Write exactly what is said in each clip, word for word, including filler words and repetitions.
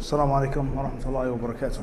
Assalamu alaikum wa rahmatullahi wa barakatuh.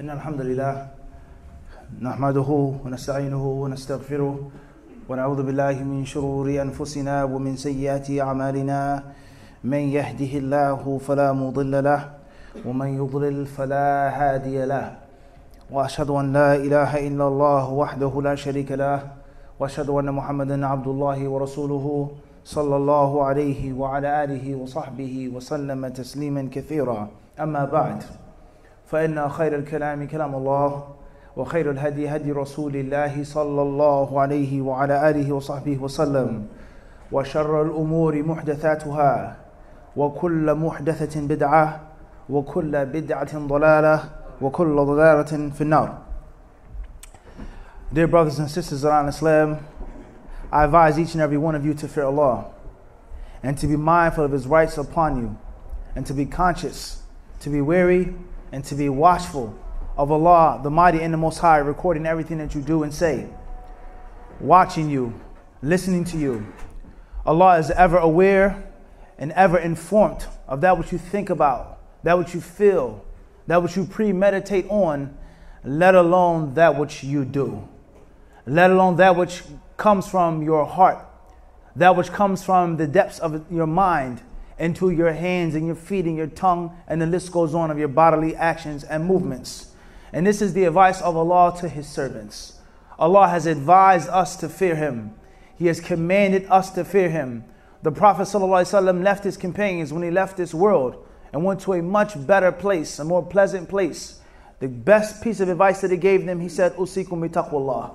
إن الحمد لله نحمده ونستعينه ونستغفره ونعوذ بالله من شرور أنفسنا ومن سيئات أعمالنا من يهده الله فلا مضل له ومن يضلل فلا هادي له وأشهد أن لا إله إلا الله وحده لا شريك له وأشهد أن محمدا عبد الله ورسوله صلى الله عليه وعلى آله وصحبه وسلم تسليما كثيرا أما بعد فإن خير الكلام كلام الله وخير الهدي هدي رسول الله صلى الله عليه وعلى آله وصحبه وسلم وشر الأمور محدثاتها وكل محدثة بدعة وكل بدعة ضلالة وكل ضلالة في النار. Dear brothers and sisters in Islam, I advise each and every one of you to fear Allah and to be mindful of His rights upon you and to be conscious, to be wary, and to be watchful of Allah, the Mighty and the Most High, recording everything that you do and say, watching you, listening to you. Allah is ever aware and ever informed of that which you think about, that which you feel, that which you premeditate on, let alone that which you do, let alone that which comes from your heart, that which comes from the depths of your mind, into your hands and your feet and your tongue, and the list goes on of your bodily actions and movements. And this is the advice of Allah to His servants. Allah has advised us to fear Him. He has commanded us to fear Him. The Prophet ﷺ left his companions when he left this world and went to a much better place, a more pleasant place. The best piece of advice that he gave them, he said, "Usikum bitaqwallah."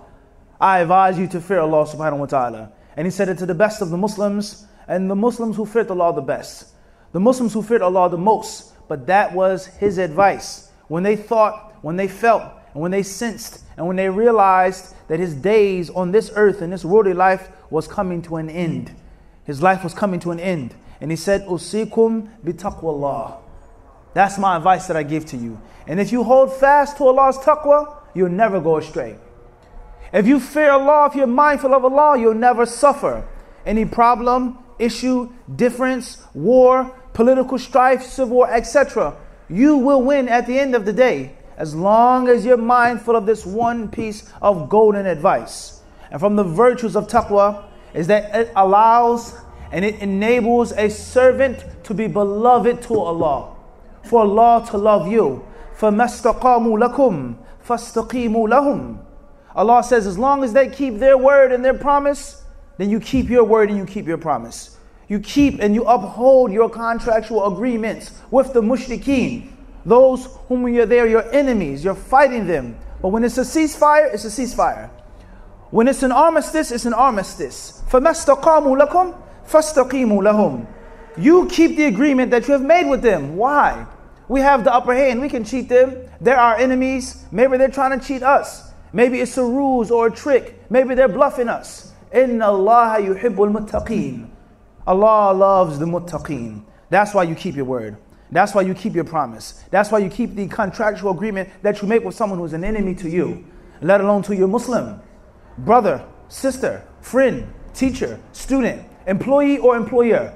I advise you to fear Allah subhanahu wa ta'ala. And he said it to the best of the Muslims, and the Muslims who feared Allah the best. The Muslims who feared Allah the most but that was his advice. When they thought, when they felt, and when they sensed, and when they realized that his days on this earth and this worldly life was coming to an end. His life was coming to an end. And he said, "Usikum bi taqwallah." That's my advice that I give to you. And if you hold fast to Allah's taqwa, you'll never go astray. If you fear Allah, if you're mindful of Allah, you'll never suffer any problem, issue, difference, war, political strife, civil war, et cetera. You will win at the end of the day, as long as you're mindful of this one piece of golden advice. And from the virtues of taqwa is that it allows and it enables a servant to be beloved to Allah, for Allah to love you. فَمَسْتَقَامُوا لَكُمْ فَاسْتَقِيمُوا لَهُمْ. Allah says, as long as they keep their word and their promise, then you keep your word and you keep your promise. You keep and you uphold your contractual agreements with the mushrikeen, those whom you're there, your enemies, you're fighting them. But when it's a ceasefire, it's a ceasefire. When it's an armistice, it's an armistice. فَمَسْتَقَامُوا لَكُمْ فَاسْتَقِيمُوا لَهُمْ. You keep the agreement that you have made with them. Why? We have the upper hand. We can cheat them. They're our enemies. Maybe they're trying to cheat us. Maybe it's a ruse or a trick. Maybe they're bluffing us. Inna Allaha yuhibbul muttaqeen. Allah loves the muttaqeen. That's why you keep your word. That's why you keep your promise. That's why you keep the contractual agreement that you make with someone who's an enemy to you, let alone to your Muslim brother, sister, friend, teacher, student, employee or employer.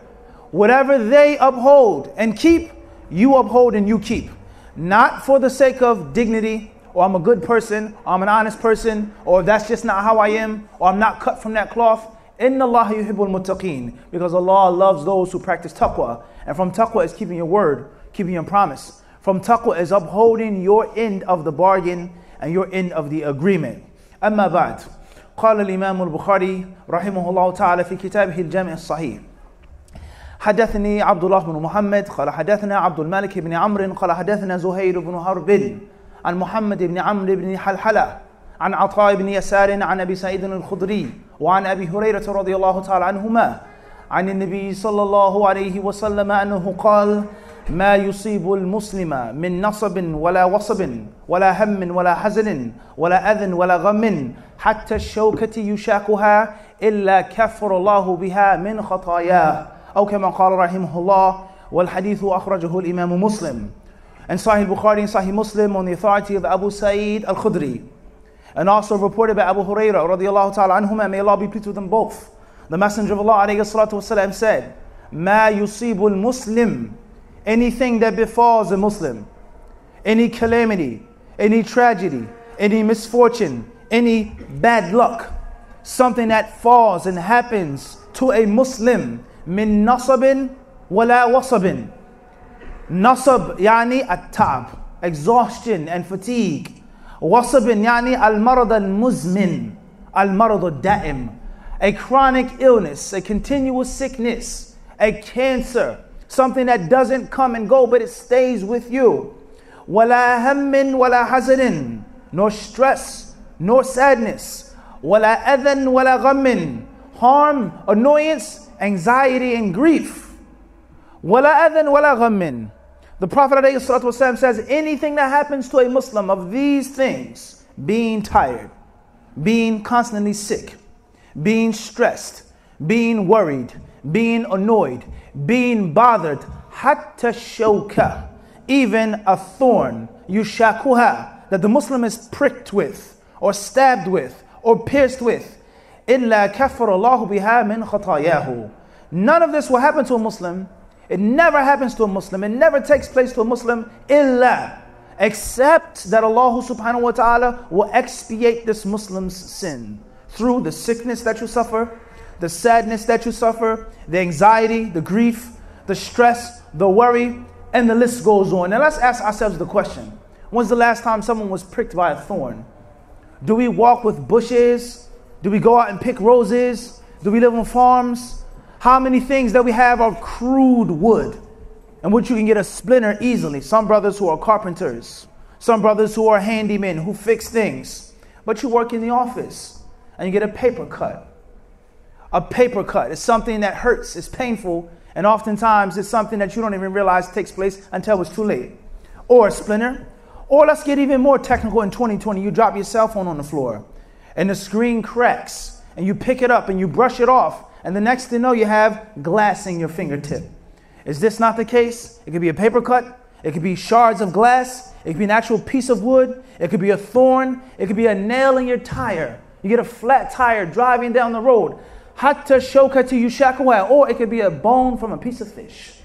Whatever they uphold and keep, you uphold and you keep, not for the sake of dignity, or I'm a good person, or I'm an honest person, or that's just not how I am, or I'm not cut from that cloth. Inna Allaha yuhibbul muttaqeen, because Allah loves those who practice taqwa. And from taqwa is keeping your word, keeping your promise. From taqwa is upholding your end of the bargain and your end of the agreement. Amma ba'd. قال الإمام البخاري رحمه الله تعالى في كتابه الجامع الصحيح. حدثني عبد الله بن محمد قال حدثنا عبد الملك بن عمرو قال حدثنا زهير بن حرب عن محمد بن عمرو بن حلحلة عن عطاء بن يسار عن أبي سعيد الخدري وعن أبي هريرة رضي الله تعالى عنهما عن النبي صلى الله عليه وسلم أنه قال ما يصيب المسلم من نصب ولا وصب ولا هم ولا حزن ولا أذى ولا غم حتى الشوكة يشاكها إلا كفر الله بها من خطاياه. أو كما قال رحمه الله. والحديث أخرجه الإمام مسلم. And Sahih al-Bukhari and Sahih Muslim on the authority of Abu Sa'id al-Khudri. And also reported by Abu Hurairah radiyallahu ta'ala anhuma, may Allah be pleased with them both. The Messenger of Allah alayhi salatu wasalam said, Ma yusibul muslim, anything that befalls a Muslim, any calamity, any tragedy, any misfortune, any bad luck, something that falls and happens to a Muslim, min nasabin wala wasabin. Nasab yani at-ta'b, exhaustion and fatigue. Wasabin yani al-marad al-muzmin, al-marad al-da'im, a chronic illness, a continuous sickness, a cancer, something that doesn't come and go but it stays with you. Wala hammin wala hazanin, nor stress, nor sadness. Wala adhan wala ghammin, harm, annoyance, anxiety and grief. Wala adhan wala ghammin. The Prophet ﷺ says, anything that happens to a Muslim of these things, being tired, being constantly sick, being stressed, being worried, being annoyed, being bothered, hatta shawka, even a thorn, yushakuha, that the Muslim is pricked with, or stabbed with, or pierced with, illa kafara Allahu biha min khatayahu. None of this will happen to a Muslim. It never happens to a Muslim. It never takes place to a Muslim. Illa, except that Allah subhanahu wa ta'ala will expiate this Muslim's sin through the sickness that you suffer, the sadness that you suffer, the anxiety, the grief, the stress, the worry, and the list goes on. Now let's ask ourselves the question. When's the last time someone was pricked by a thorn? Do we walk with bushes? Do we go out and pick roses? Do we live on farms? How many things that we have are crude wood, in which you can get a splinter easily. Some brothers who are carpenters, some brothers who are handymen, who fix things. But you work in the office and you get a paper cut. A paper cut is something that hurts, it's painful, And oftentimes it's something that you don't even realize takes place until it's too late. Or a splinter. Or let's get even more technical in twenty twenty. You drop your cell phone on the floor and the screen cracks and you pick it up and you brush it off. And the next thing you know, you have glass in your fingertip. Is this not the case? It could be a paper cut. It could be shards of glass. It could be an actual piece of wood. It could be a thorn. It could be a nail in your tire. You get a flat tire driving down the road. Hatta shokati yushakwa. Or it could be a bone from a piece of fish.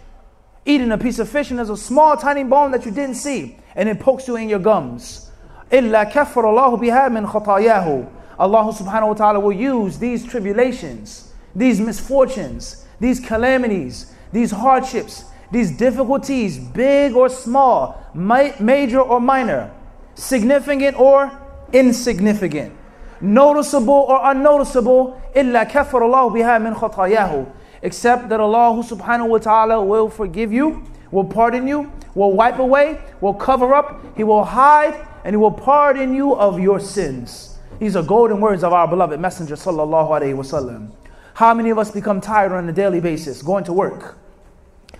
Eating a piece of fish and there's a small tiny bone that you didn't see. And it pokes you in your gums. Illa kafara Allahu biha min khatayahu. Allah subhanahu wa ta'ala will use these tribulations, these misfortunes, these calamities, these hardships, these difficulties, big or small, mi major or minor, significant or insignificant, noticeable or unnoticeable, illa kafara Allahu biha min khatayahu. Except that Allah subhanahu wa ta'ala will forgive you, will pardon you, will wipe away, will cover up, He will hide, and He will pardon you of your sins. These are golden words of our beloved Messenger sallallahu alaihi wasallam. How many of us become tired on a daily basis, going to work,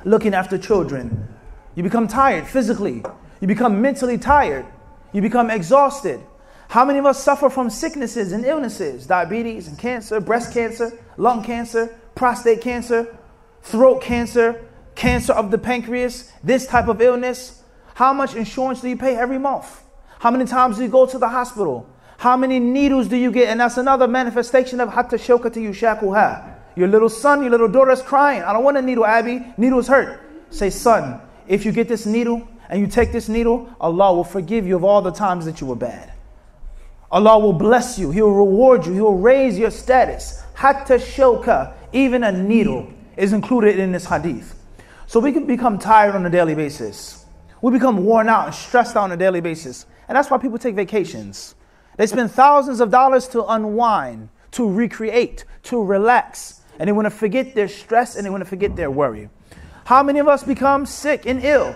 looking after children? You become tired physically. You become mentally tired. You become exhausted. How many of us suffer from sicknesses and illnesses, diabetes and cancer, breast cancer, lung cancer, prostate cancer, throat cancer, cancer of the pancreas, this type of illness? How much insurance do you pay every month? How many times do you go to the hospital? How many needles do you get? And that's another manifestation of hatta shokati yushakuha. Your little son, your little daughter is crying. I don't want a needle, Abby. Needles hurt. Say, son, if you get this needle and you take this needle, Allah will forgive you of all the times that you were bad. Allah will bless you. He will reward you. He will raise your status. Hatta shokah. Even a needle is included in this hadith. So we can become tired on a daily basis. We become worn out and stressed out on a daily basis. And that's why people take vacations. They spend thousands of dollars to unwind, to recreate, to relax. And they want to forget their stress and they want to forget their worry. How many of us become sick and ill?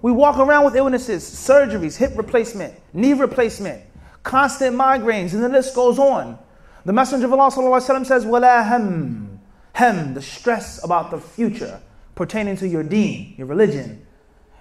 We walk around with illnesses, surgeries, hip replacement, knee replacement, constant migraines, and the list goes on. The Messenger of Allah sallallahu alaihi wasallam says, "Wala ham." Hem, the stress about the future pertaining to your deen, your religion.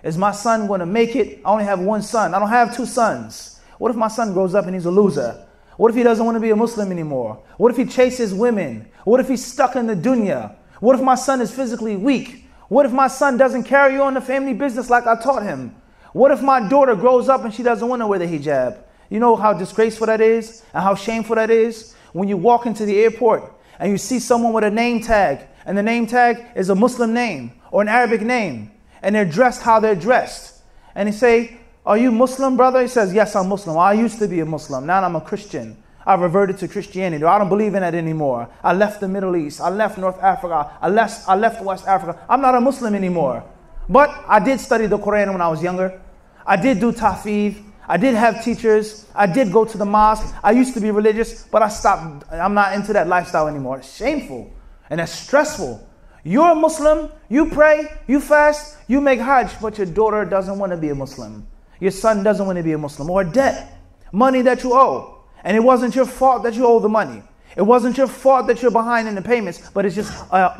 Is my son going to make it? I only have one son. I don't have two sons. What if my son grows up and he's a loser? What if he doesn't want to be a Muslim anymore? What if he chases women? What if he's stuck in the dunya? What if my son is physically weak? What if my son doesn't carry on the family business like I taught him? What if my daughter grows up and she doesn't want to wear the hijab? You know how disgraceful that is and how shameful that is? When you walk into the airport and you see someone with a name tag, and the name tag is a Muslim name or an Arabic name, and they're dressed how they're dressed. And they say, "Are you Muslim, brother?" He says, "Yes, I'm Muslim. I used to be a Muslim. Now I'm a Christian. I reverted to Christianity. I don't believe in that anymore. I left the Middle East. I left North Africa. I left, I left West Africa. I'm not a Muslim anymore. But I did study the Quran when I was younger. I did do tahfidh. I did have teachers. I did go to the mosque. I used to be religious, but I stopped. I'm not into that lifestyle anymore." It's shameful and it's stressful. You're a Muslim. You pray. You fast. You make Hajj, but your daughter doesn't want to be a Muslim. Your son doesn't want to be a Muslim. Or debt, money that you owe. And it wasn't your fault that you owe the money. It wasn't your fault that you're behind in the payments, but it's just uh,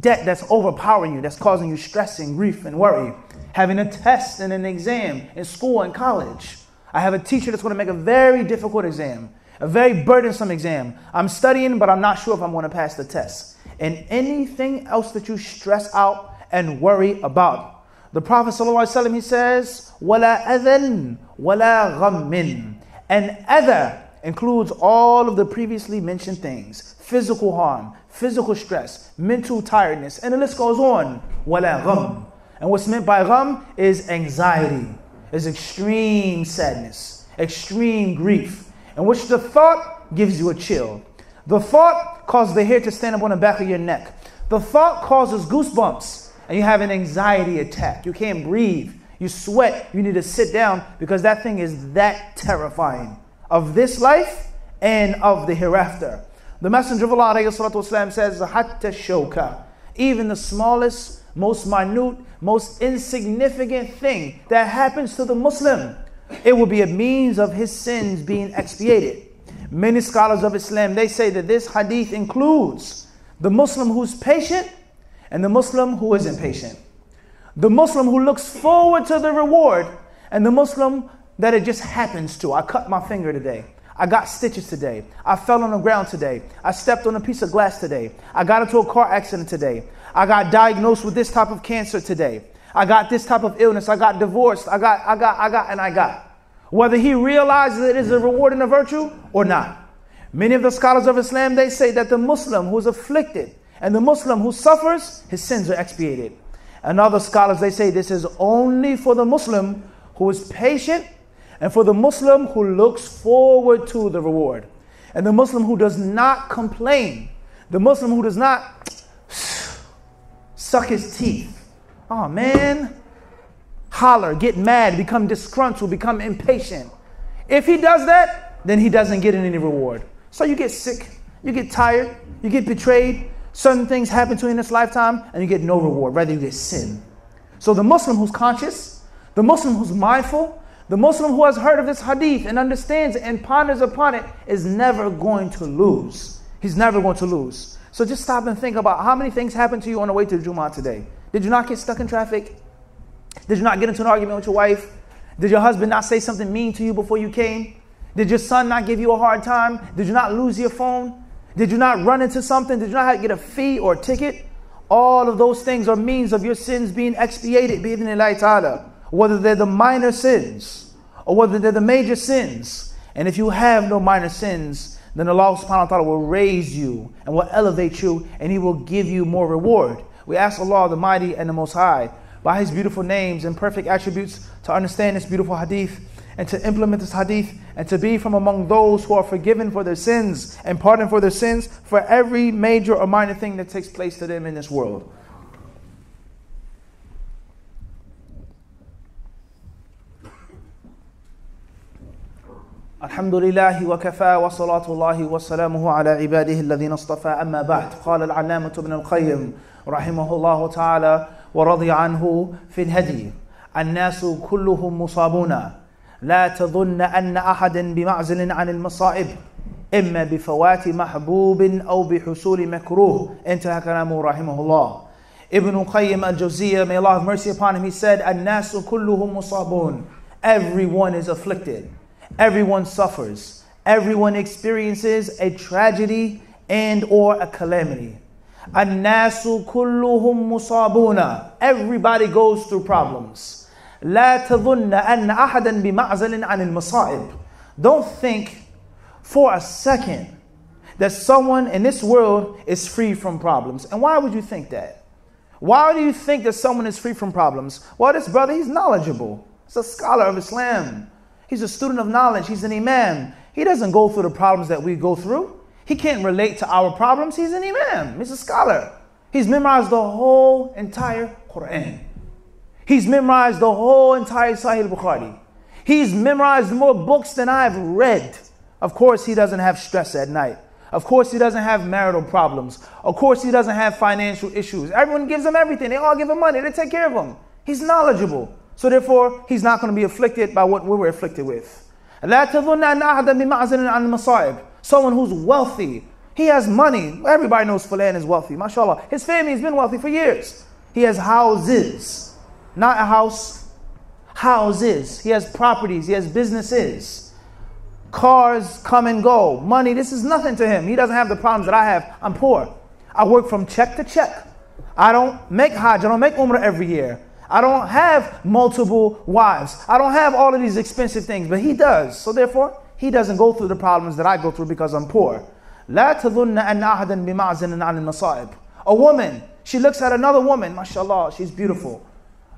debt that's overpowering you, that's causing you stress and grief and worry. Having a test and an exam in school and college. I have a teacher that's going to make a very difficult exam, a very burdensome exam. I'm studying, but I'm not sure if I'm going to pass the test. And anything else that you stress out and worry about. The Prophet ﷺ, he says, وَلَا أَذًا وَلَا غَمٍ. And أَذَى includes all of the previously mentioned things. Physical harm, physical stress, mental tiredness, and the list goes on. وَلَا غَمٍ. And what's meant by غَم is anxiety. Is extreme sadness, extreme grief, in which the thought gives you a chill. The thought causes the hair to stand up on the back of your neck. The thought causes goosebumps, and you have an anxiety attack. You can't breathe. You sweat. You need to sit down because that thing is that terrifying of this life and of the hereafter. The Messenger of Allah ﷺ says, "Hatta shawka," even the smallest, most minute, most insignificant thing that happens to the Muslim, it will be a means of his sins being expiated. Many scholars of Islam, they say that this hadith includes the Muslim who's patient and the Muslim who is impatient. The Muslim who looks forward to the reward, and the Muslim that it just happens to. I cut my finger today. I got stitches today. I fell on the ground today. I stepped on a piece of glass today. I got into a car accident today. I got diagnosed with this type of cancer today. I got this type of illness. I got divorced. I got, I got, I got, and I got. Whether he realizes it is a reward and a virtue or not. Many of the scholars of Islam, they say that the Muslim who is afflicted and the Muslim who suffers, his sins are expiated. And other scholars, they say this is only for the Muslim who is patient and for the Muslim who looks forward to the reward. And the Muslim who does not complain. The Muslim who does not suck his teeth. Oh man, holler, get mad, become disgruntled, become impatient. If he does that, then he doesn't get any reward. So you get sick, you get tired, you get betrayed. Certain things happen to you in this lifetime and you get no reward, rather you get sin. So the Muslim who's conscious, the Muslim who's mindful, the Muslim who has heard of this hadith and understands it and ponders upon it is never going to lose. He's never going to lose. So just stop and think about how many things happened to you on the way to the Jummah today. Did you not get stuck in traffic? Did you not get into an argument with your wife? Did your husband not say something mean to you before you came? Did your son not give you a hard time? Did you not lose your phone? Did you not run into something? Did you not get a fee or a ticket? All of those things are means of your sins being expiated, bi-idhnillahi ta'ala. Whether they're the minor sins or whether they're the major sins. And if you have no minor sins, then Allah subhanahu wa ta'ala will raise you and will elevate you and He will give you more reward. We ask Allah the Mighty and the Most High by His beautiful names and perfect attributes to understand this beautiful hadith and to implement this hadith and to be from among those who are forgiven for their sins and pardoned for their sins for every major or minor thing that takes place to them in this world. Alhamdulillahi wa kafa wa salatullahi wa salamuhu ala ibadihi alladhina astafa amma ba'd. Qala al-allamatu ibn al-Qayyim rahimahullahu ta'ala wa radiya anhu fil hadi. An-nasu kulluhum musabuna. لا تظن أن أحدا بمعزل عن المصائب إما بفوات محبوب أو بحصول مكروه. انتهى كلامه رحمه الله. Ibn Qayyim al-Jawziyyah, may Allah have mercy upon him, he said, الناس كلهم مصابون. Everyone is afflicted. Everyone suffers. Everyone experiences a tragedy and or a calamity. الناس كلهم مصابون. Everybody goes through problems. لا تظن أن أحدا بمعزل عن المصائب. Don't think for a second that someone in this world is free from problems. And why would you think that? Why do you think that someone is free from problems? Well, this brother, he's knowledgeable. He's a scholar of Islam. He's a student of knowledge. He's an imam. He doesn't go through the problems that we go through. He can't relate to our problems. He's an imam. He's a scholar. He's memorized the whole entire Quran. He's memorized the whole entire Sahih al-Bukhari. He's memorized more books than I've read. Of course, he doesn't have stress at night. Of course, he doesn't have marital problems. Of course, he doesn't have financial issues. Everyone gives him everything. They all give him money. They take care of him. He's knowledgeable. So therefore, he's not going to be afflicted by what we were afflicted with. Someone who's wealthy. He has money. Everybody knows Fulan is wealthy. MashaAllah. His family has been wealthy for years. He has houses. Not a house, houses. He has properties, he has businesses. Cars come and go. Money, this is nothing to him. He doesn't have the problems that I have. I'm poor. I work from check to check. I don't make Hajj, I don't make Umrah every year. I don't have multiple wives. I don't have all of these expensive things, but he does. So therefore, he doesn't go through the problems that I go through because I'm poor. لَا تَظُنَّ أَنَّ أَحَدًا بِمَعْزِنٍ عَنِ الْمَصَائِبِ. A woman, she looks at another woman. MashaAllah, she's beautiful.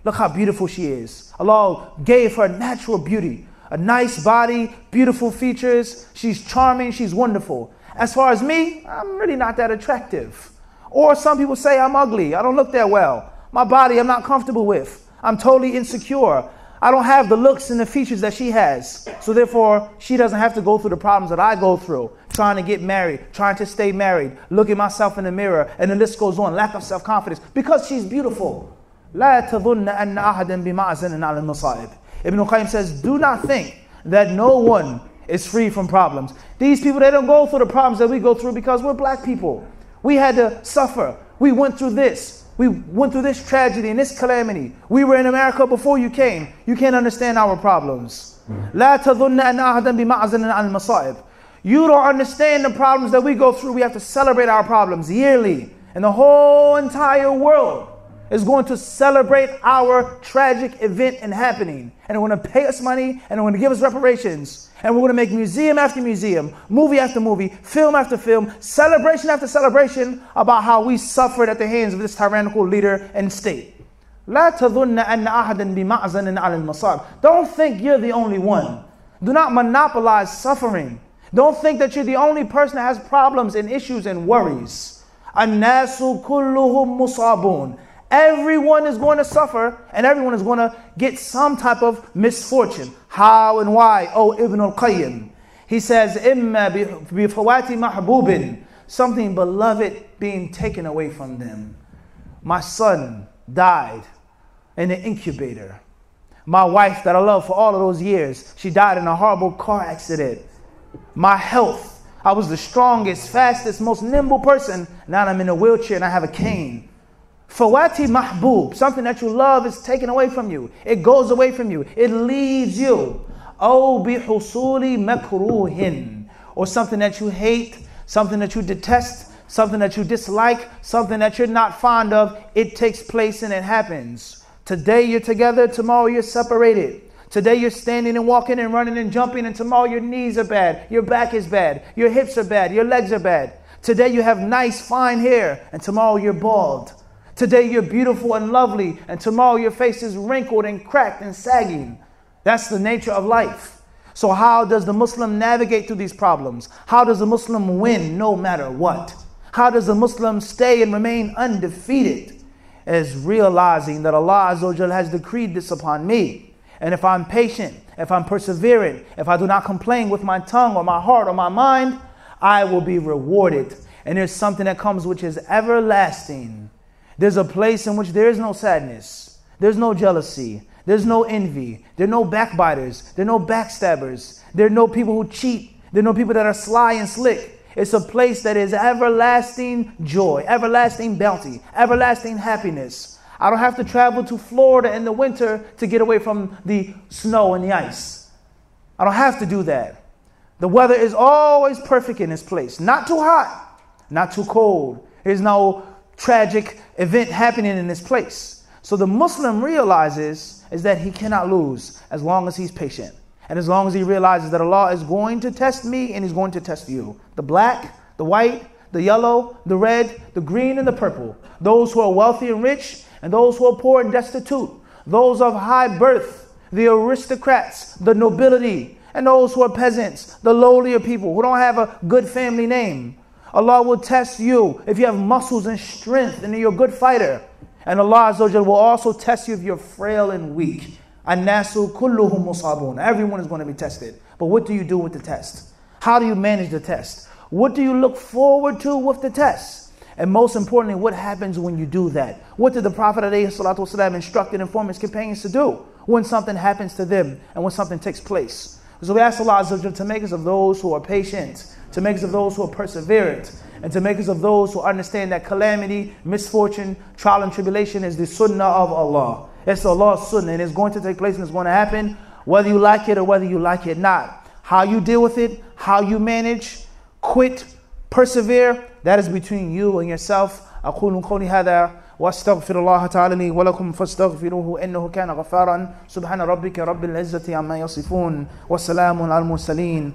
Look how beautiful she is. Allah gave her natural beauty, a nice body, beautiful features. She's charming, she's wonderful. As far as me, I'm really not that attractive. Or some people say I'm ugly, I don't look that well. My body I'm not comfortable with. I'm totally insecure. I don't have the looks and the features that she has. So therefore, she doesn't have to go through the problems that I go through. Trying to get married, trying to stay married, looking myself in the mirror, and the list goes on, lack of self-confidence, because she's beautiful. لا تظن أن أحدا بمعزل على المصائب. Ibn Qayyim says, do not think that no one is free from problems. These people, they don't go through the problems that we go through because we're black people. We had to suffer. We went through this. We went through this tragedy and this calamity. We were in America before you came. You can't understand our problems. You don't understand the problems that we go through. We have to celebrate our problems yearly. And the whole entire world is going to celebrate our tragic event and happening. And they're going to pay us money, and they're going to give us reparations. And we're going to make museum after museum, movie after movie, film after film, celebration after celebration about how we suffered at the hands of this tyrannical leader and state. Don't think you're the only one. Do not monopolize suffering. Don't think that you're the only person that has problems and issues and worries. Everyone is going to suffer, and everyone is going to get some type of misfortune. How and why? Oh, Ibn al-Qayyim. He says, إِمَّا بِفَوَاتِ مَحْبُوبٍ, something beloved being taken away from them. My son died in an incubator. My wife that I loved for all of those years, she died in a horrible car accident. My health. I was the strongest, fastest, most nimble person. Now I'm in a wheelchair and I have a cane. Fawati mahbub, something that you love is taken away from you. It goes away from you. It leaves you. Oh, bihusuli makruhin, or something that you hate, something that you detest, something that you dislike, something that you're not fond of. It takes place and it happens. Today you're together, tomorrow you're separated. Today you're standing and walking and running and jumping, and tomorrow your knees are bad, your back is bad, your hips are bad, your legs are bad. Today you have nice, fine hair, and tomorrow you're bald. Today you're beautiful and lovely, and tomorrow your face is wrinkled and cracked and sagging. That's the nature of life. So how does the Muslim navigate through these problems? How does the Muslim win no matter what? How does the Muslim stay and remain undefeated? Is realizing that Allah Azza wa Jal has decreed this upon me. And if I'm patient, if I'm perseverant, if I do not complain with my tongue or my heart or my mind, I will be rewarded. And there's something that comes which is everlasting. There's a place in which there is no sadness. There's no jealousy. There's no envy. There are no backbiters. There are no backstabbers. There are no people who cheat. There are no people that are sly and slick. It's a place that is everlasting joy, everlasting bounty, everlasting happiness. I don't have to travel to Florida in the winter to get away from the snow and the ice. I don't have to do that. The weather is always perfect in this place. Not too hot, not too cold. There's no tragic event happening in this place. So the Muslim realizes is that he cannot lose as long as he's patient. And as long as he realizes that Allah is going to test me and he's going to test you. The black, the white, the yellow, the red, the green, and the purple. Those who are wealthy and rich, and those who are poor and destitute. Those of high birth, the aristocrats, the nobility, and those who are peasants, the lowlier people who don't have a good family name. Allah will test you if you have muscles and strength and you're a good fighter. And Allah Azza wa Jal will also test you if you're frail and weak. An-nasu kulluhum musabun. Everyone is going to be tested. But what do you do with the test? How do you manage the test? What do you look forward to with the test? And most importantly, what happens when you do that? What did the Prophet ﷺ instructed and informed his companions to do when something happens to them and when something takes place? So we ask Allah Azza wa Jal to make us of those who are patient, to make us of those who are perseverant, and to make us of those who understand that calamity, misfortune, trial and tribulation is the sunnah of Allah. It's Allah's sunnah, and it's going to take place and it's going to happen, whether you like it or whether you like it not. How you deal with it, how you manage, quit, persevere, that is between you and yourself. أقول قولي هذا واستغفر الله تعالى لي ولكم فاستغفروه إنه كان غفارا سبحان ربك رب العزة عما يصفون والسلام على المرسلين